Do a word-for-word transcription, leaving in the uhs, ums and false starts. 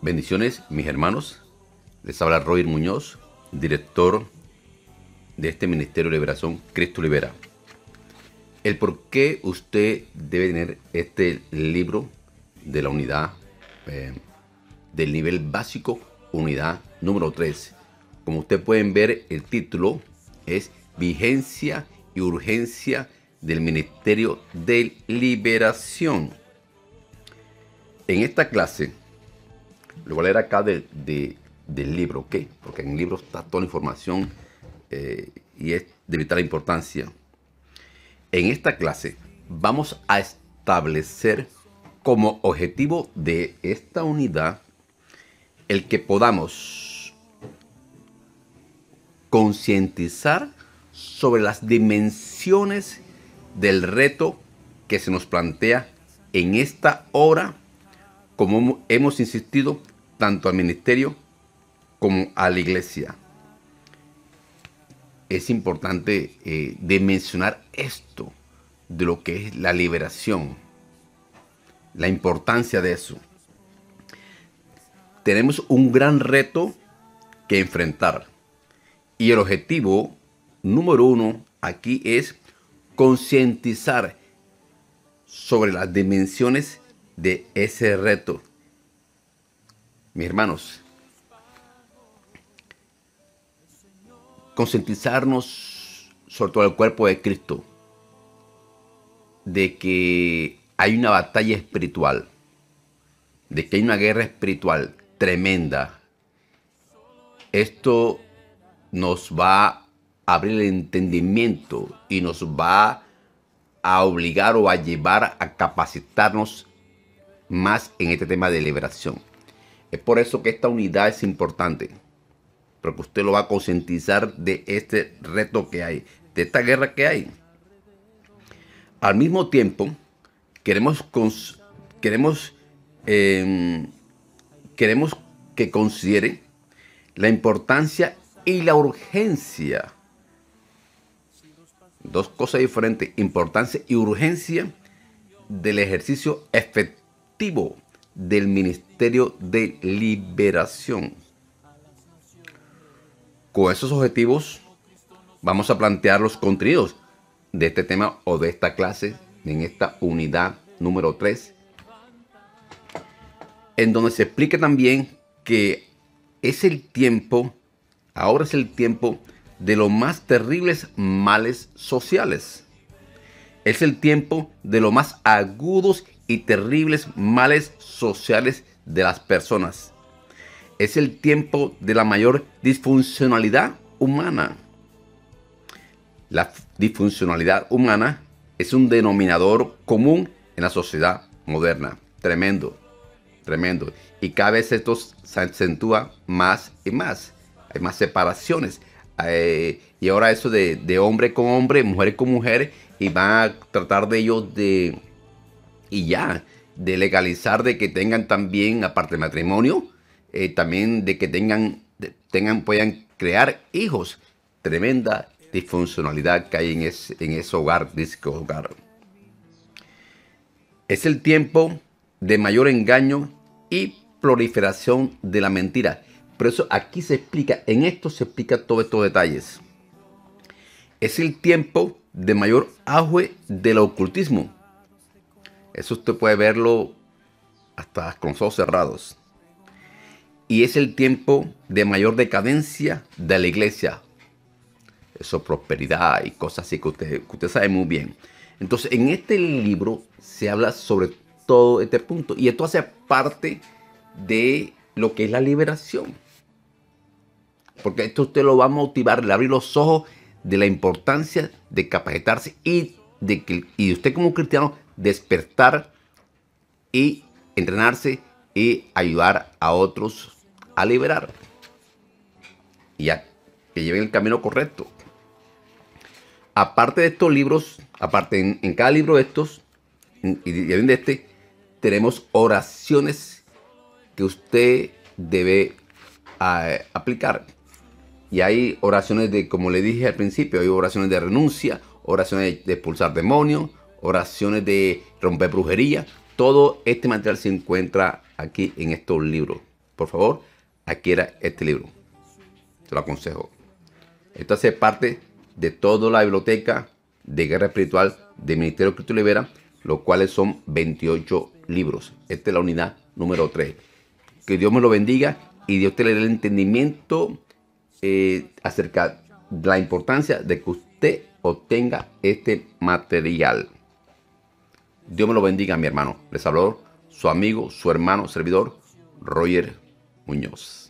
Bendiciones, mis hermanos. Les habla Roy Muñoz, director de este Ministerio de Liberación, Cristo Libera. El por qué usted debe tener este libro de la unidad eh, del nivel básico, unidad número tres. Como ustedes pueden ver, el título es Vigencia y Urgencia del Ministerio de Liberación. En esta clase, lo voy a leer acá de, de, del libro, ¿ok? Porque en el libro está toda la información eh, y es de vital importancia. En esta clase vamos a establecer como objetivo de esta unidad el que podamos concientizar sobre las dimensiones del reto que se nos plantea en esta hora, como hemos insistido tanto al ministerio como a la iglesia. Es importante eh, dimensionar esto de lo que es la liberación, la importancia de eso. Tenemos un gran reto que enfrentar y el objetivo número uno aquí es concientizar sobre las dimensiones de ese reto. Mis hermanos, concientizarnos sobre todo el cuerpo de Cristo de que hay una batalla espiritual, de que hay una guerra espiritual tremenda. Esto nos va a abrir el entendimiento y nos va a obligar o a llevar a capacitarnos más en este tema de liberación. Es por eso que esta unidad es importante, porque usted lo va a concientizar de este reto que hay, de esta guerra que hay. Al mismo tiempo, queremos, queremos, eh, queremos que considere la importancia y la urgencia. Dos cosas diferentes, importancia y urgencia del ejercicio efectivo del Ministerio de Liberación. Con esos objetivos vamos a plantear los contenidos de este tema o de esta clase en esta unidad número tres, en donde se explica también que es el tiempo, ahora es el tiempo de los más terribles males sociales. Es el tiempo de los más agudos y terribles males sociales de las personas. Es el tiempo de la mayor disfuncionalidad humana. La disfuncionalidad humana es un denominador común en la sociedad moderna. Tremendo, tremendo. Y cada vez esto se acentúa más y más. Hay más separaciones. Eh, y ahora eso de, de hombre con hombre, mujer con mujer, y van a tratar de ellos de... y ya, de legalizar de que tengan también, aparte del matrimonio, Eh, también de que tengan, tengan, puedan crear hijos. Tremenda disfuncionalidad que hay en ese, en ese hogar, disco hogar. Es el tiempo de mayor engaño y proliferación de la mentira. Por eso aquí se explica, en esto se explica todos estos detalles. Es el tiempo de mayor auge del ocultismo. Eso usted puede verlo hasta con los ojos cerrados. Y es el tiempo de mayor decadencia de la iglesia. Eso, prosperidad y cosas así que usted, que usted sabe muy bien. Entonces, en este libro se habla sobre todo este punto. Y esto hace parte de lo que es la liberación. Porque esto usted lo va a motivar, le abrir los ojos de la importancia de capacitarse y de que y usted como cristiano despertar y entrenarse y ayudar a otros a liberar y a que lleven el camino correcto. Aparte de estos libros, aparte en, en cada libro de estos, en, y de este, tenemos oraciones que usted debe uh, aplicar. Y hay oraciones de, como le dije al principio, hay oraciones de renuncia, oraciones de expulsar demonios, oraciones de romper brujería. Todo este material se encuentra aquí en estos libros. por favor, adquiera este libro. Te lo aconsejo. Esto hace parte de toda la biblioteca de guerra espiritual del Ministerio de Cristo Libera, los cuales son veintiocho libros. Esta es la unidad número tres. Que Dios me lo bendiga y Dios te le dé el entendimiento eh, acerca de la importancia de que usted obtenga este material. Dios me lo bendiga, mi hermano. Les habló su amigo, su hermano, servidor, Roy Muñoz.